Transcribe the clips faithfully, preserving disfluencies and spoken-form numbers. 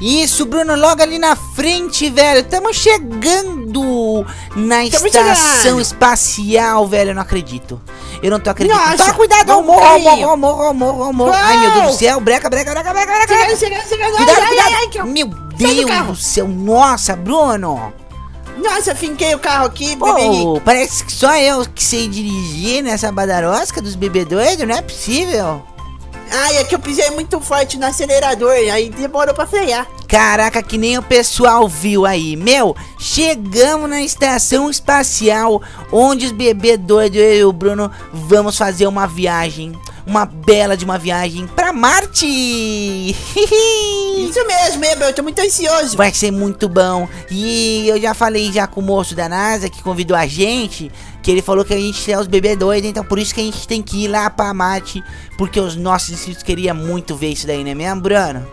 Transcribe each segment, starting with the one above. Isso, Bruno, logo ali na frente, velho. Estamos chegando na Tamo estação chegando. espacial, velho. Eu não acredito. Eu não tô acreditando. Toma cuidado, ó, morro, ó, morro, ó, morro, ó, morro. Ai, meu Deus do céu. Breca, breca, breca, breca, breca. Chegando, chegando, chegando. Cuidado, ai, cuidado. Ai, ai, eu... Meu Deus do, do céu. Nossa, Bruno. Nossa, finquei o carro aqui, bebê. Oh, parece que só eu que sei dirigir nessa badarosca dos bebê doido. Não é possível. Ai, é que eu pisei muito forte no acelerador, aí demorou pra frear. Caraca, que nem o pessoal viu aí. Meu, chegamos na estação espacial, onde os bebê doido, eu e o Bruno, vamos fazer uma viagem. Uma bela de uma viagem pra Marte. Isso mesmo, meu, eu tô muito ansioso. Vai ser muito bom. E eu já falei já com o moço da NASA, que convidou a gente, que ele falou que a gente é os bebê doidos, então por isso que a gente tem que ir lá pra Marte, porque os nossos inscritos queriam muito ver isso daí, né mesmo, Bruno?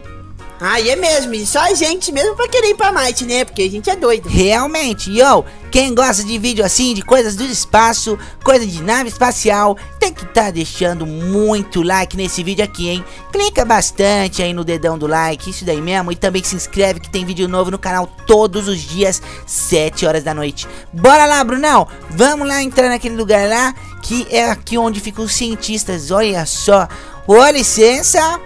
Ah, é mesmo, e só a gente mesmo pra querer ir pra Marte, né? Porque a gente é doido. Realmente, yo, quem gosta de vídeo assim, de coisas do espaço, coisa de nave espacial, tem que tá deixando muito like nesse vídeo aqui, hein? Clica bastante aí no dedão do like, isso daí mesmo. E também se inscreve que tem vídeo novo no canal todos os dias, sete horas da noite. Bora lá, Brunão, vamos lá entrar naquele lugar lá, que é aqui onde ficam os cientistas, olha só. Ô, licença...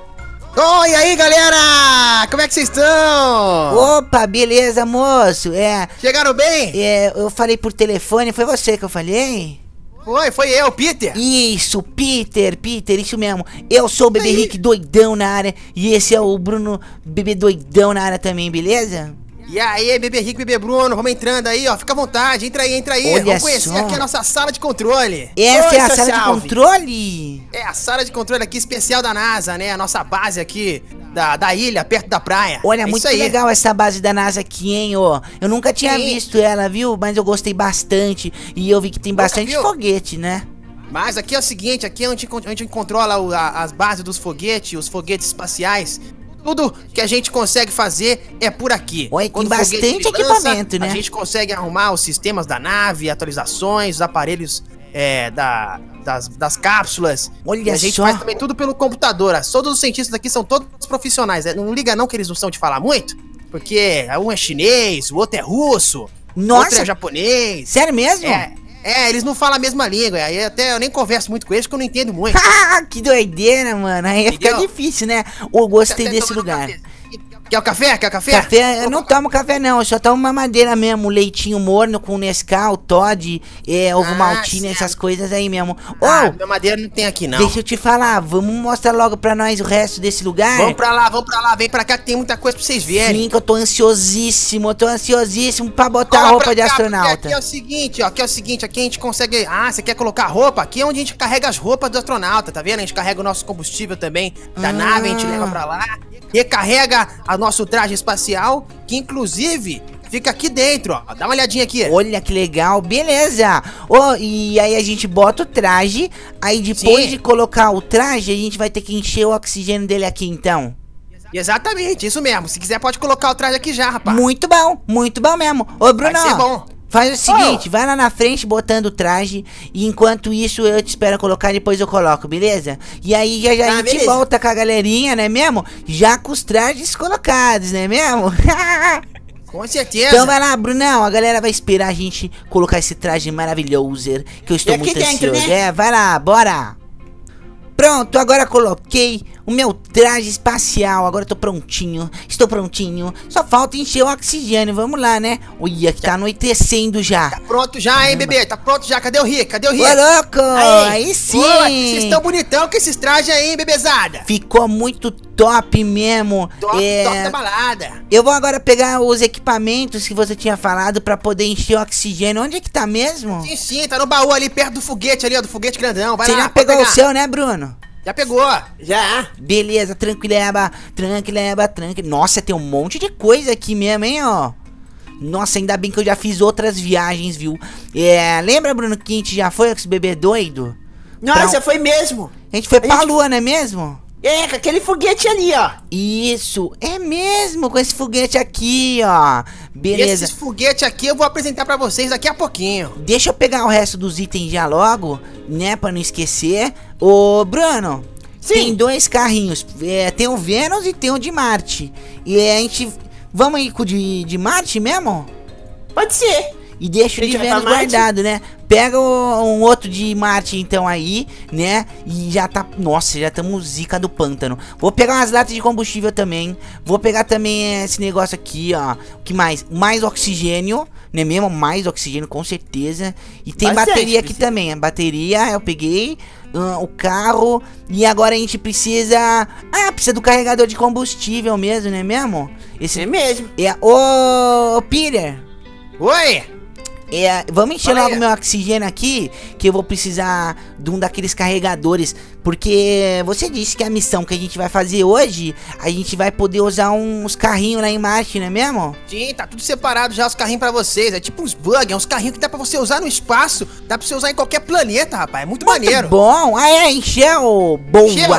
Oi, oh, aí galera, como é que vocês estão? Opa, beleza moço, é... Chegaram bem? É, eu falei por telefone, foi você que eu falei? Foi, foi eu, Peter. Isso, Peter, Peter, isso mesmo. Eu sou o Bebê aí. Rick doidão na área e esse é o Bruno Bebê doidão na área também, beleza? E aí, Bebê Rico, Bebê Bruno, vamos entrando aí, ó, fica à vontade, entra aí, entra aí. Olha, vamos conhecer só aqui a nossa sala de controle. Essa Oi, é a sala salve. de controle? É a sala de controle aqui especial da NASA, né, a nossa base aqui da, da ilha, perto da praia. Olha, é muito legal essa base da NASA aqui, hein, ó. Eu nunca tinha Sim. visto ela, viu, mas eu gostei bastante e eu vi que tem bastante foguete, né? Mas aqui é o seguinte, aqui é onde a gente controla o, a, as bases dos foguetes, os foguetes espaciais. Tudo que a gente consegue fazer é por aqui. Olha, tem bastante equipamento, né? A gente consegue arrumar os sistemas da nave, atualizações, os aparelhos é, da, das, das cápsulas. Olha, e a gente faz também tudo pelo computador. Todos os cientistas aqui são todos profissionais. Não liga não que eles não são de falar muito, porque um é chinês, o outro é russo, o outro é japonês. Sério mesmo? É. É, eles não falam a mesma língua, aí até eu nem converso muito com eles porque eu não entendo muito. Ah, que doideira, mano, aí ia ficar difícil, né? Eu gostei desse lugar. Quer o café? Quer o café? Café? Eu não tomo café não, eu só tomo uma madeira mesmo, leitinho morno com Nescau, Toddy, é, ovo ah, maltina, certo. essas coisas aí mesmo. Oh, ah, minha madeira não tem aqui não. Deixa eu te falar, vamos mostrar logo pra nós o resto desse lugar? Vamos pra lá, vamos pra lá, vem pra cá que tem muita coisa pra vocês verem. Sim, que eu tô ansiosíssimo, eu tô ansiosíssimo pra botar Olha a roupa de cá, astronauta. Aqui é o seguinte, ó, aqui é o seguinte, aqui a gente consegue... Ah, você quer colocar roupa? Aqui é onde a gente carrega as roupas do astronauta, tá vendo? A gente carrega o nosso combustível também da ah. nave, a gente leva pra lá, recarrega a nosso traje espacial, que inclusive fica aqui dentro, ó. Dá uma olhadinha aqui. Olha que legal, beleza. Oh, e aí a gente bota o traje, aí depois Sim. de colocar o traje, a gente vai ter que encher o oxigênio dele aqui então. Exatamente, isso mesmo. Se quiser pode colocar o traje aqui já, rapaz. Muito bom, muito bom mesmo. Ô, Bruno, vai ser bom. Faz o seguinte, oh. vai lá na frente botando o traje e enquanto isso eu te espero colocar, depois eu coloco, beleza? E aí já, já ah, a gente beleza. volta com a galerinha, né mesmo? Já com os trajes colocados, né mesmo? Com certeza. Então vai lá, Brunão, a galera vai esperar a gente colocar esse traje maravilhoso que eu estou é muito ansioso, dentro, né? É, vai lá, bora! Pronto, agora coloquei o meu traje espacial, agora eu tô prontinho, estou prontinho, só falta encher o oxigênio, vamos lá, né? Olha, que tá anoitecendo já. Tá pronto já, Caramba. hein, bebê? Tá pronto já, cadê o Rick? Cadê o Rick? Ô, louco, aí, aí sim! Vocês estão bonitão com esses trajes aí, hein, bebezada? Ficou muito top mesmo. Top, é... top da balada. Eu vou agora pegar os equipamentos que você tinha falado pra poder encher o oxigênio, onde é que tá mesmo? Sim, sim, tá no baú ali, perto do foguete ali, ó, do foguete grandão, vai você lá. Você já pegou pegar. o seu, né, Bruno? Já pegou? Já. Beleza, tranquileba, tranquileba, tranquileba. Nossa, tem um monte de coisa aqui mesmo, hein, ó. Nossa, ainda bem que eu já fiz outras viagens, viu? É, lembra, Bruno, que a gente já foi com esse bebê doido? Nossa, pra... foi mesmo. A gente foi a pra gente... lua, não é mesmo? É, com aquele foguete ali, ó. Isso, é mesmo, com esse foguete aqui, ó. Beleza. Esse foguete aqui eu vou apresentar pra vocês daqui a pouquinho. Deixa eu pegar o resto dos itens já logo, né, pra não esquecer. Ô, Bruno, Sim. Tem dois carrinhos, é, tem o Venus e tem o de Marte. E é, a gente... Vamos ir com o de, de Marte mesmo? Pode ser. E deixa o de Venus guardado, né? Pega o, um outro de Marte, então, aí, né? E já tá... Nossa, já estamos zica do pântano. Vou pegar umas latas de combustível também. Vou pegar também esse negócio aqui, ó. O que mais? Mais oxigênio, né mesmo? Mais oxigênio, com certeza. E tem Bastante, bateria aqui precisa. também. A bateria, eu peguei... Uh, o carro. E agora a gente precisa... Ah, precisa do carregador de combustível mesmo, não é mesmo? Esse... É mesmo. É... Ô, Peter. Oi. É, vamos encher logo o meu oxigênio aqui, que eu vou precisar de um daqueles carregadores. Porque você disse que a missão que a gente vai fazer hoje, a gente vai poder usar uns carrinhos lá em Marte, não é mesmo? Sim, tá tudo separado já os carrinhos pra vocês. É tipo uns bugs, é uns carrinhos que dá pra você usar no espaço. Dá pra você usar em qualquer planeta, rapaz, é muito, muito maneiro. bom, ah é, encheu, boa encheu.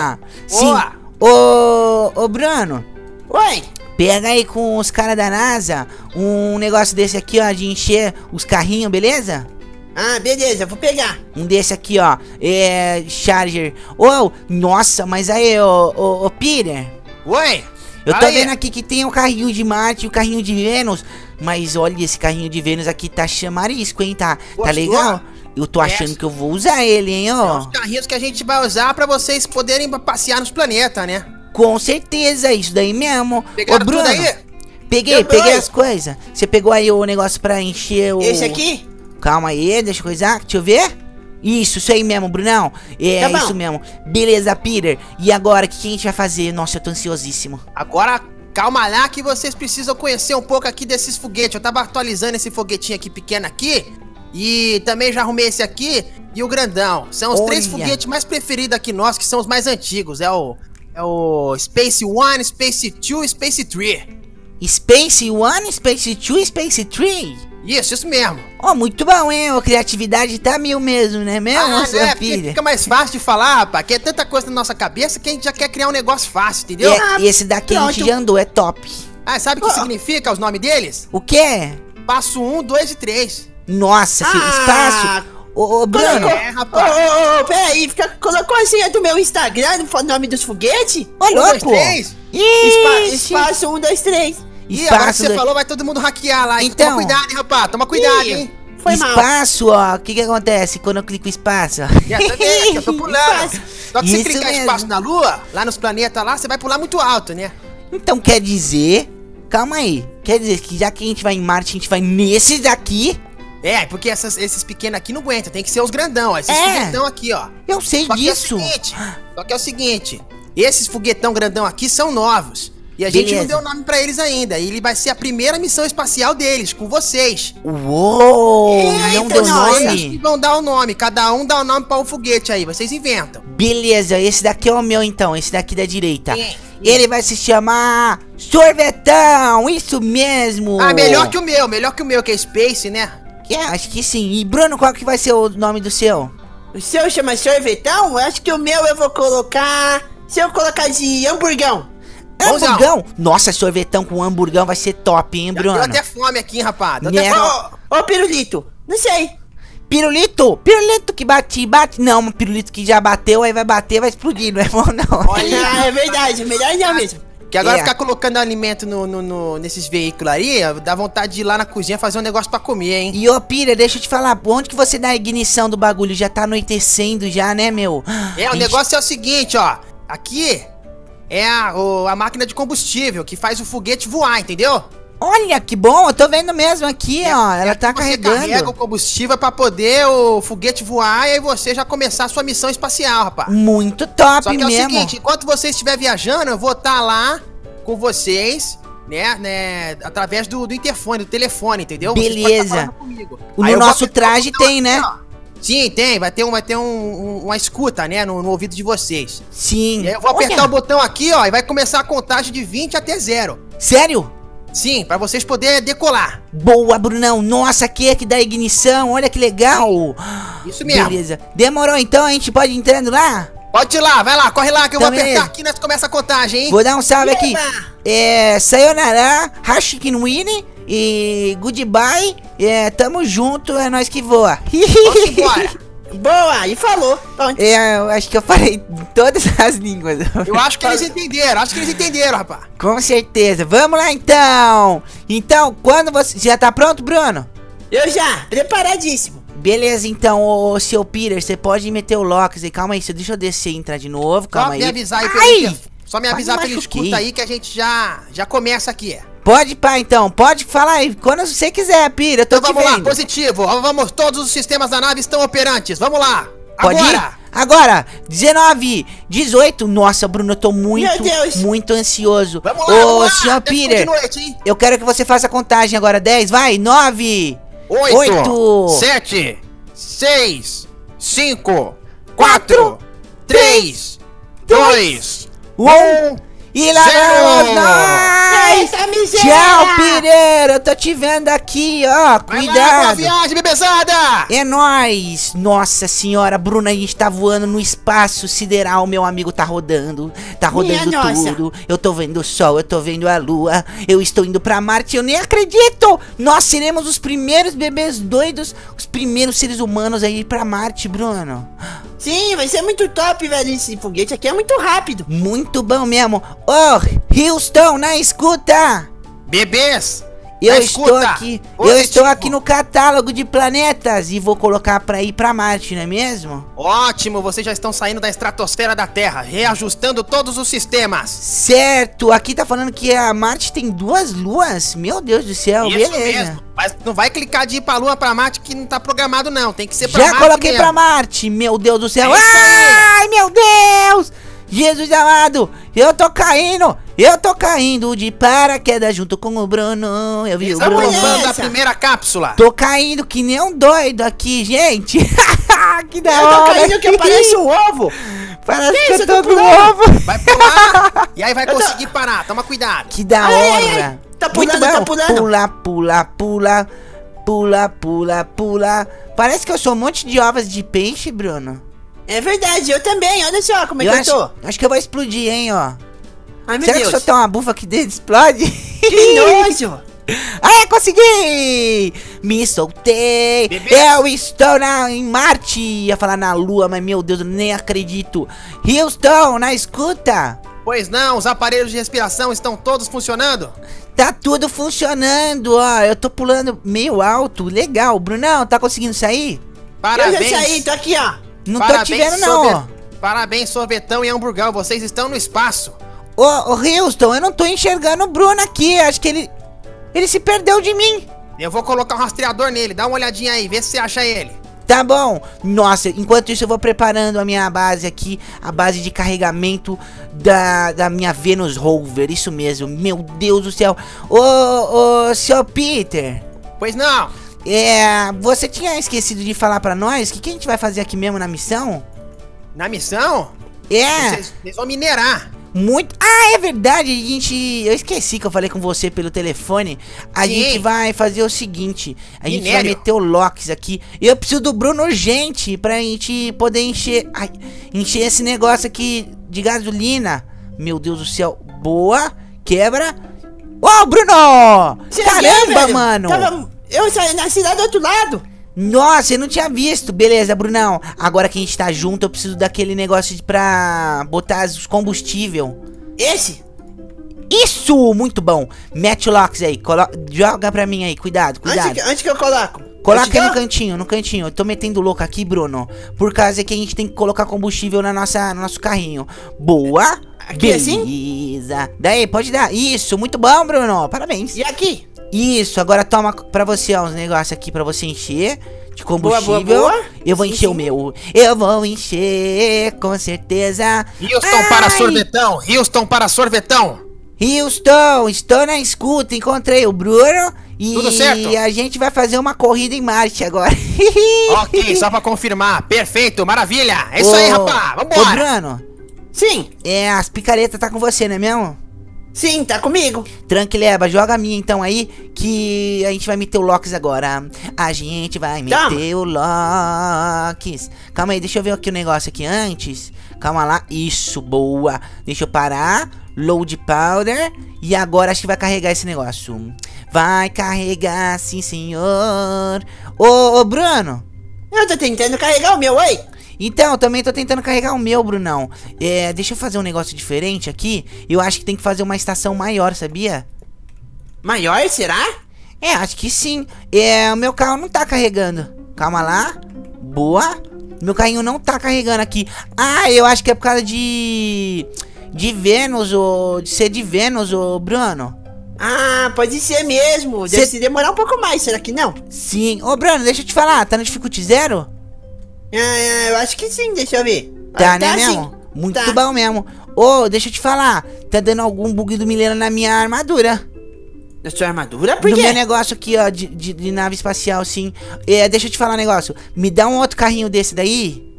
Sim, ô, ô Bruno. Oi. Pega aí com os caras da NASA um negócio desse aqui, ó, de encher os carrinhos, beleza? Ah, beleza, vou pegar. Um desse aqui, ó, é... Charger. Oh, nossa, mas aí, ô, ô, ô Peter. Oi. Eu tô aí. vendo aqui que tem o carrinho de Marte e o carrinho de Vênus. Mas olha, esse carrinho de Vênus aqui tá chamarisco, hein, tá? Gostou? Tá legal? Eu tô achando Essa. que eu vou usar ele, hein, ó. São os carrinhos que a gente vai usar pra vocês poderem passear nos planetas, né? Com certeza, isso daí mesmo. Pegaram Ô, Bruno, tudo aí? Peguei, eu peguei as coisas. Você pegou aí o negócio pra encher o... Esse aqui? Calma aí, deixa eu coisar. Deixa eu ver. Isso, isso aí mesmo, Brunão. É, tá isso mesmo. Beleza, Peter. E agora, o que, que a gente vai fazer? Nossa, eu tô ansiosíssimo. Agora, calma lá que vocês precisam conhecer um pouco aqui desses foguetes. Eu tava atualizando esse foguetinho aqui, pequeno aqui. E também já arrumei esse aqui e o grandão. São os Olha. três foguetes mais preferidos aqui nossos, que são os mais antigos. É o... É o Space One, Space Two, Space Three. Space One, Space Two, Space Three? Isso, isso mesmo. Oh, muito bom, hein? A criatividade tá mil mesmo, né? Mesmo, ah, é, filha. Fica mais fácil de falar, rapaz. Que é tanta coisa na nossa cabeça que a gente já quer criar um negócio fácil, entendeu? É, ah, esse daqui não, a gente já andou, é top. Ah, sabe o oh. que significa os nomes deles? O quê? Passo um, dois e três. Nossa, ah. filho, espaço... Ô, ô, Bruno! É, rapaz. Ô, ô, ô, peraí, fica, colocou a senha do meu Instagram no nome dos foguetes? Ô, louco! Espaço um, dois, três. E agora que você dois... falou, vai todo mundo hackear lá, então. Toma cuidado, hein, rapaz, toma cuidado, Ih, hein? Foi espaço, mal. ó, o que que acontece quando eu clico espaço? Também, eu tô pulando. Espaço. Só que se clicar mesmo. espaço na Lua, lá nos planetas lá, você vai pular muito alto, né? Então quer dizer, calma aí, quer dizer que já que a gente vai em Marte, a gente vai nesses daqui... É, porque essas, esses pequenos aqui não aguentam, tem que ser os grandão, esses é. foguetão aqui, ó. Eu sei só disso. Que é o seguinte, só que é o seguinte, esses foguetão grandão aqui são novos. E a Beleza. gente não deu nome pra eles ainda. E ele vai ser a primeira missão espacial deles, com vocês. Uou, Eita, não deu não, nome? Eles vão dar o nome, cada um dá o nome pra um foguete aí, vocês inventam. Beleza, esse daqui é o meu então, esse daqui da direita. É. Ele vai se chamar Sorvetão, isso mesmo. Ah, melhor que o meu, melhor que o meu, que é Space, né? É, acho que sim. E Bruno, qual que vai ser o nome do seu? O seu chama Sorvetão? Acho que o meu eu vou colocar... Se eu colocar de Hamburgão. Hamburgão? Nossa, Sorvetão com Hamburgão vai ser top, hein, Bruno? Deu até fome aqui, hein, rapaz. Ô, oh, oh, Pirulito. Não sei. Pirulito? Pirulito que bate, bate... Não, Pirulito que já bateu, aí vai bater, vai explodir. Não é bom, não. Olha, é verdade. Melhor não mesmo. Que agora é. ficar colocando alimento no, no, no, nesses veículos aí, dá vontade de ir lá na cozinha fazer um negócio pra comer, hein? E ô, Pira, deixa eu te falar, onde que você dá a ignição do bagulho? Já tá anoitecendo já, né, meu? É, o gente... negócio é o seguinte, ó. Aqui é a, o, a máquina de combustível que faz o foguete voar, entendeu? Olha, que bom, eu tô vendo mesmo aqui, é, ó. Ela é tá carregando. Você carrega o combustível pra poder o foguete voar e aí você já começar a sua missão espacial, rapaz. Muito top mesmo. Só que mesmo. é o seguinte, enquanto você estiver viajando, eu vou estar tá lá com vocês, né, né, através do, do interfone, do telefone, entendeu? Beleza. O no nosso traje tem, né? Ó. Sim, tem. Vai ter, um, vai ter um, um, uma escuta, né, no, no ouvido de vocês. Sim. E aí eu vou Olha. apertar o botão aqui, ó, e vai começar a contagem de vinte até zero. Sério? Sim, pra vocês poderem decolar. Boa, Brunão. Nossa, aqui é que dá ignição. Olha que legal. Isso mesmo. Beleza. Demorou, então? A gente pode ir entrando lá? Pode ir lá. Vai lá. Corre lá que eu então, vou apertar é... aqui e nós começa a contagem, hein? Vou dar um salve Eba. aqui. É... Sayonara, Hashikinwini e goodbye. É, tamo junto. É nós que voa. Vamos embora. Boa, e falou. Pronto. Eu acho que eu falei todas as línguas. Eu acho que eles entenderam, acho que eles entenderam, rapaz. Com certeza. Vamos lá, então. Então, quando você... Já tá pronto, Bruno? Eu já, preparadíssimo. Beleza, então, ô, seu Peter, você pode meter o Locks aí. Calma aí, deixa eu descer e entrar de novo. Calma só aí. Me avisar aí pelo... Só me avisar pela escuta aí que a gente já, já começa aqui, é. Pode, pá, então. Pode falar aí. Quando você quiser, Pira. Eu tô então, te vendo. Vamos lá, positivo. Vamos, todos os sistemas da nave estão operantes. Vamos lá. Pode agora. Ir? Agora, dezenove, dezoito. Nossa, Bruno, eu tô muito, muito ansioso. Vamos lá, ô, senhor Pira. Eu quero que você faça a contagem agora. dez, vai. nove, oito, sete, seis, cinco, quatro, três, dois, um. E lá vamos nós! Tchau, Pereira! Eu tô te vendo aqui, ó! Cuidado! Vai lá, boa viagem, bebezada! É nóis! Nossa senhora, Bruna, a gente tá voando no espaço sideral, meu amigo, tá rodando. Tá rodando Minha tudo. Nossa. Eu tô vendo o sol, eu tô vendo a lua. Eu estou indo pra Marte, eu nem acredito! Nós seremos os primeiros bebês doidos, os primeiros seres humanos a ir pra Marte, Bruno. Sim, vai ser muito top, velho. Esse foguete aqui é muito rápido. Muito bom mesmo. Oh, Houston, na escuta. Bebês, eu estou aqui. Eu estou aqui no catálogo de planetas e vou colocar pra ir pra Marte, não é mesmo? Ótimo, vocês já estão saindo da estratosfera da Terra, reajustando todos os sistemas. Certo, aqui tá falando que a Marte tem duas luas. Meu Deus do céu, beleza. Isso mesmo. Mas não vai clicar de ir pra lua, pra Marte, que não tá programado não, tem que ser pra Marte. Já coloquei pra Marte, meu Deus do céu. Ai, meu Deus, Jesus amado, eu tô caindo, eu tô caindo de paraquedas junto com o Bruno. Eu vi o Bruno provando a primeira cápsula. Tô caindo que nem um doido aqui, gente. Que da hora. Eu tô caindo que aparece um ovo. Parece que, que isso, eu tô com um ovo. Vai pular e aí vai conseguir tô... parar, toma cuidado. Que da ai, hora. Ai, tá pulando, tá pulando. Pula, pula, pula, pula, pula, pula. Parece que eu sou um monte de ovas de peixe, Bruno. É verdade, eu também, olha só como é que eu tô. Acho que eu vou explodir, hein, ó. Ai, meu Será Deus. que eu só tem uma bufa aqui dentro explode? Que nojo! Ah, consegui! Me soltei! Bebê. Eu estou na, em Marte! Ia falar na Lua, mas meu Deus, eu nem acredito! Houston, na escuta! Pois não, os aparelhos de respiração estão todos funcionando? Tá tudo funcionando, ó. Eu tô pulando meio alto, legal. Brunão, tá conseguindo sair? Parabéns! Eu já saí, tô aqui, ó. Não Parabéns, tô te vendo, não, ó. Parabéns, Sorvetão e Hamburgão, vocês estão no espaço. Ô, ô, Houston, eu não tô enxergando o Bruno aqui. Acho que ele... Ele se perdeu de mim. Eu vou colocar um rastreador nele, dá uma olhadinha aí, vê se você acha ele. Tá bom. Nossa, enquanto isso eu vou preparando a minha base aqui, a base de carregamento da, da minha Venus Rover, isso mesmo. Meu Deus do céu. Ô, ô, seu Peter. Pois não. É, você tinha esquecido de falar pra nós o que, que a gente vai fazer aqui mesmo na missão? Na missão? É. Vocês, vocês vão minerar. Muito... Ah, é verdade, a gente... Eu esqueci que eu falei com você pelo telefone. A Sim. gente vai fazer o seguinte. A Minério. gente vai meter o Locks aqui. Eu preciso do Bruno urgente pra gente poder encher... Ai, encher esse negócio aqui de gasolina. Meu Deus do céu. Boa. Quebra. Ô, oh, Bruno! Você Caramba, é, mano! Tava... Eu saí na cidade do outro lado. Nossa, eu não tinha visto. Beleza, Brunão. Agora que a gente tá junto, eu preciso daquele negócio de pra botar os combustível. Esse? Isso, muito bom. Mete o Locks aí. Coloca, joga pra mim aí, cuidado, cuidado. Antes que, antes que eu coloco. Coloca aí no cantinho, no cantinho. Eu tô metendo louco aqui, Bruno. Por causa que a gente tem que colocar combustível na nossa, no nosso carrinho. Boa. Aqui, beleza. Assim? Daí, pode dar. Isso, muito bom, Bruno. Parabéns. E aqui? Isso, agora toma pra você, ó, uns negócios aqui pra você encher de combustível. Boa, boa, boa. Eu vou sim, encher sim. o meu. Eu vou encher, com certeza. Houston Ai. para sorvetão, Houston para sorvetão. Houston, estou na escuta, encontrei o Bruno. E Tudo certo? a gente vai fazer uma corrida em Marte agora. Ok, só pra confirmar. Perfeito, maravilha. É isso ô, aí, rapaz, vambora. Ô, Bruno. Sim. É, as picaretas tá com você, não é mesmo? Sim, tá comigo. Tranquileba, joga a minha então aí, que a gente vai meter o Locks agora. A gente vai meter Toma. o Locks. Calma aí, deixa eu ver aqui o negócio aqui antes. Calma lá, isso, boa. Deixa eu parar, load powder. E agora acho que vai carregar esse negócio. Vai carregar, sim senhor. Ô, ô Bruno. Eu tô tentando carregar o meu, oi. Então, eu também tô tentando carregar o meu, Brunão. É, deixa eu fazer um negócio diferente aqui. Eu acho que tem que fazer uma estação maior, sabia? Maior, será? É, acho que sim. É, o meu carro não tá carregando. Calma lá. Boa. Meu carrinho não tá carregando aqui. Ah, eu acho que é por causa de... De Vênus, ou... De ser de Vênus, ô Bruno. Ah, pode ser mesmo. Deve se demorar um pouco mais, será que não? Sim. Ô, Bruno, deixa eu te falar. Tá no dificuldade zero? Ah, eu acho que sim, deixa eu ver. Tá, ah, né, tá mesmo? Sim. Muito tá. Bom mesmo. Ô, oh, deixha eu te falar. Tá dando algum bug do milheiro na minha armadura. Na sua armadura? Por quê? No meu negócio aqui, ó, de, de, de nave espacial, sim. É, deixa eu te falar um negócio. Me dá um outro carrinho desse daí.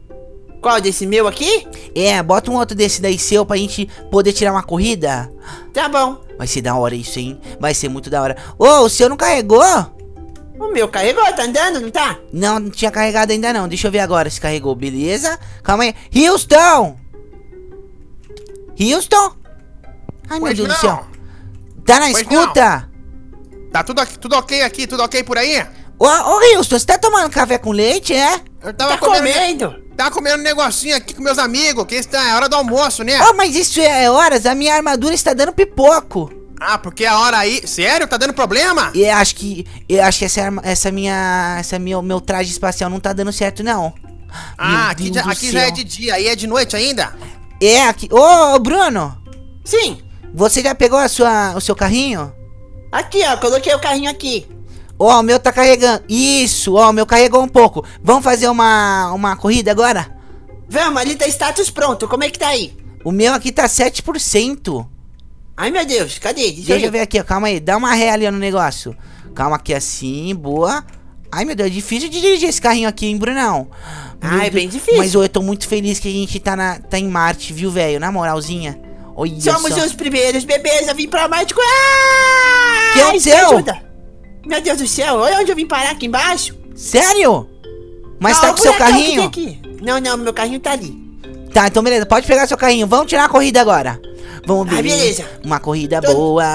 Qual? Desse meu aqui? É, bota um outro desse daí seu pra gente poder tirar uma corrida. Tá bom. Vai ser da hora isso, hein? Vai ser muito da hora. Ô, oh, o seu não carregou? O meu carregou, tá andando, não tá? Não, não tinha carregado ainda não. Deixa eu ver agora se carregou, beleza? Calma aí. Houston! Houston? Ai, meu Deus do céu. Tá na escuta? Tá tudo, tudo ok aqui, tudo ok por aí? Ô, ô Houston, você tá tomando café com leite, é? Eu tava tá comendo. comendo. Tava comendo um negocinho aqui com meus amigos, que está, é hora do almoço, né? Oh, mas isso é horas, a minha armadura está dando pipoco. Ah, porque a hora aí... Sério? Tá dando problema? Eu acho que... Eu acho que essa, essa minha... Essa minha... Meu traje espacial não tá dando certo, não. Ah, aqui, já, aqui já é de dia. Aí é de noite ainda? É, aqui... Ô, Bruno! Sim! Você já pegou a sua, o seu carrinho? Aqui, ó. Coloquei o carrinho aqui. Ó, o meu tá carregando. Isso! Ó, o meu carregou um pouco. Vamos fazer uma... Uma corrida agora? Vamos, ali tá status pronto. Como é que tá aí? O meu aqui tá sete por cento. Ai, meu Deus, cadê? Deixa, Deixa eu ver aqui, ó, calma aí. Dá uma ré ali no negócio. Calma aqui assim, boa. Ai, meu Deus, é difícil de dirigir esse carrinho aqui, hein, Brunão? Ah, meu é bem Deus. Difícil. Mas eu tô muito feliz que a gente tá, na, tá em Marte, viu, velho? Na moralzinha. Olha Somos só. os primeiros bebês a vir pra Marte. Ah! Que é o seu? Meu Deus do céu, olha onde eu vim parar aqui embaixo. Sério? Mas não, tá com o seu carrinho? Aqui. Não, não, meu carrinho tá ali. Tá, então beleza, pode pegar seu carrinho. Vamos tirar a corrida agora. Vamos ver. Ah, beleza. Uma corrida tô... boa.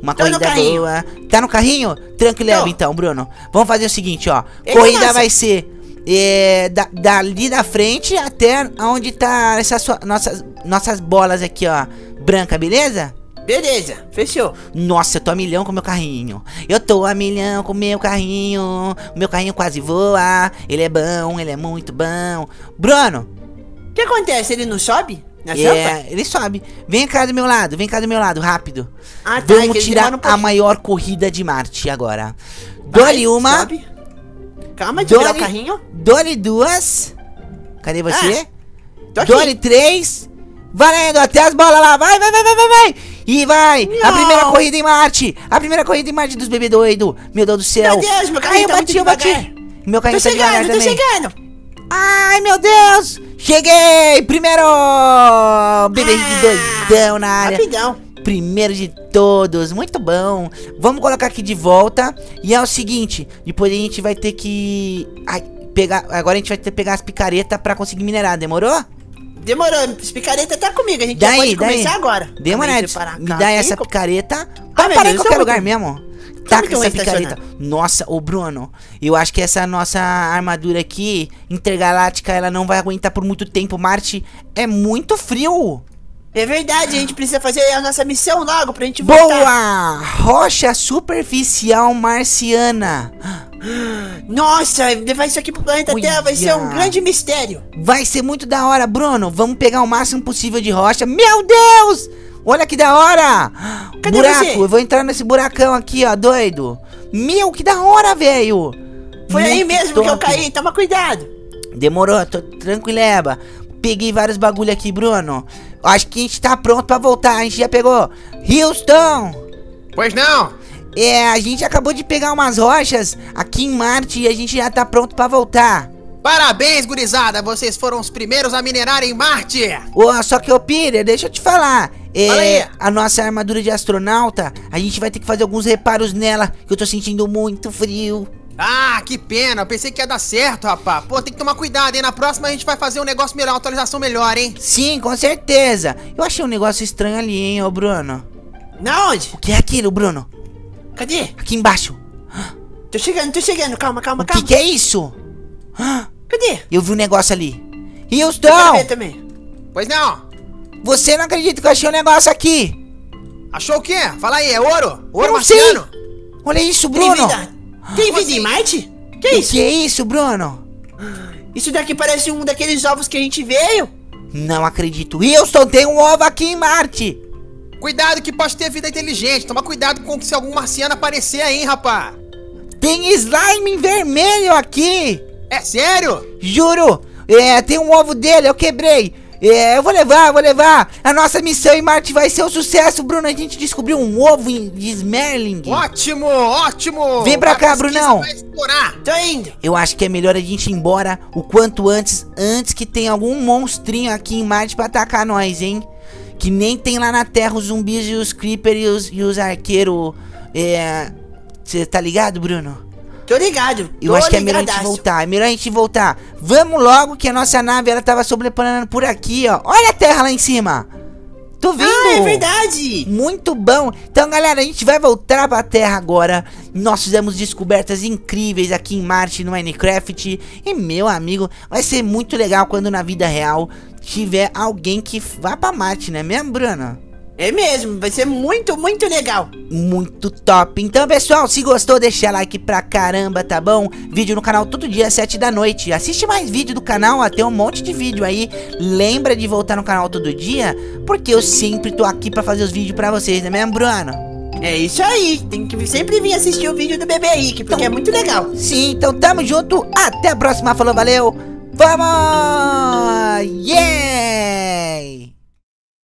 Uma tô corrida boa. Tá no carrinho? Tranquilo, então, Bruno. Vamos fazer o seguinte, ó. Ele corrida nossa. vai ser é, da, dali da frente até onde tá essas sua, nossas, nossas bolas aqui, ó. Branca, beleza? Beleza, fechou. Nossa, eu tô a milhão com o meu carrinho. Eu tô a milhão com o meu carrinho. O meu carrinho quase voa. Ele é bom, ele é muito bom. Bruno! O que acontece? Ele não sobe? É, yeah, ele sobe. Vem cá do meu lado, vem cá do meu lado, rápido. Ah, tá, vamos tirar um a maior corrida de Marte agora. Dole uma. Sobe. Calma, de dole, o carrinho. Dole duas. Cadê você? Ah, dole três. Valendo, até as bolas lá. Vai, vai, vai, vai, vai, vai. E vai. Não. A primeira corrida em Marte. A primeira corrida em Marte dos bebês doido. Meu Deus do céu. Meu Deus, meu carrinho. Ai, tá eu bati, eu bati. Meu carrinho tá chegando, devagar também. Tô chegando. Ai, meu Deus. Cheguei! Primeiro! Bebê ah, doidão na área. Rapidão. Primeiro de todos. Muito bom. Vamos colocar aqui de volta. E é o seguinte. Depois a gente vai ter que... Ai, pegar... Agora a gente vai ter que pegar as picaretas pra conseguir minerar. Demorou? Demorou. As picaretas tá comigo. A gente daí, já pode daí. começar agora. Demorou. Parar, me dá essa picareta. Ah, parei em qualquer lugar mesmo. Tá com essa picareta. Nossa, ô Bruno, eu acho que essa nossa armadura aqui, intergaláctica, ela não vai aguentar por muito tempo. Marte é muito frio. É verdade, a gente precisa fazer a nossa missão logo pra gente voltar. Boa! Rocha superficial marciana. Nossa, levar isso aqui pro planeta Uia. Terra vai ser um grande mistério. Vai ser muito da hora, Bruno. Vamos pegar o máximo possível de rocha. Meu Deus! Olha que da hora! Cadê Buraco, você? eu vou entrar nesse buracão aqui, ó, doido. Meu, que da hora, velho! Foi Muito aí mesmo top. que eu caí, toma cuidado! Demorou, tô tranquileba. Peguei vários bagulho aqui, Bruno. Acho que a gente tá pronto pra voltar, a gente já pegou. Houston! Pois não! É, a gente acabou de pegar umas rochas aqui em Marte e a gente já tá pronto pra voltar. Parabéns, gurizada! Vocês foram os primeiros a minerar em Marte! Ô, oh, só que ô, Peter, deixa eu te falar. É, a nossa armadura de astronauta, a gente vai ter que fazer alguns reparos nela, que eu tô sentindo muito frio. Ah, que pena, eu pensei que ia dar certo, rapaz. Pô, tem que tomar cuidado, hein? Na próxima a gente vai fazer um negócio melhor, uma atualização melhor, hein? Sim, com certeza. Eu achei um negócio estranho ali, hein, ô Bruno. Na onde? O que é aquilo, Bruno? Cadê? Aqui embaixo. Tô chegando, tô chegando, calma, calma, o calma. O que que é isso? Cadê? Eu vi um negócio ali. Houston! Eu quero ver também. Pois não. Você não acredita que eu achei um negócio aqui. Achou o quê? Fala aí, é ouro? Ouro marciano? Olha isso, Bruno. Tem vida, Tem vida em Marte? Que isso? Que é isso, Bruno? Isso daqui parece um daqueles ovos que a gente veio. Não acredito. Houston, tem um ovo aqui em Marte. Cuidado que pode ter vida inteligente. Toma cuidado com se algum marciano aparecer aí, hein, rapá. Tem slime vermelho aqui. É sério? Juro. É, tem um ovo dele, eu quebrei. É, eu vou levar, eu vou levar. A nossa missão em Marte vai ser um sucesso, Bruno. A gente descobriu um ovo de Smerling. Ótimo, ótimo. Vem pra cá, Brunão. Vai explorar. Tô indo. Eu acho que é melhor a gente ir embora o quanto antes. Antes que tenha algum monstrinho aqui em Marte pra atacar nós, hein. Que nem tem lá na Terra os zumbis e os creepers e os, e os arqueiros. É... Você tá ligado, Bruno? Tô ligado, tô Eu acho que é melhor a gente voltar, é melhor a gente voltar. Vamos logo que a nossa nave, ela tava sobreparando por aqui, ó. Olha a Terra lá em cima. Tô vendo. Ah, é verdade. Muito bom. Então, galera, a gente vai voltar pra Terra agora. Nós fizemos descobertas incríveis aqui em Marte, no Minecraft. E, meu amigo, vai ser muito legal quando na vida real tiver alguém que vá pra Marte, né mesmo, Bruno? É mesmo, vai ser muito, muito legal. Muito top. Então, pessoal, se gostou, deixa like pra caramba, tá bom? Vídeo no canal todo dia, às sete da noite. Assiste mais vídeo do canal, ó, tem um monte de vídeo aí. Lembra de voltar no canal todo dia, porque eu sempre tô aqui pra fazer os vídeos pra vocês, né mesmo, Bruno? É isso aí, tem que sempre vir assistir o vídeo do bebê aí, porque então, é muito legal. Sim, então tamo junto, até a próxima, falou, valeu. Vamos! Yeah!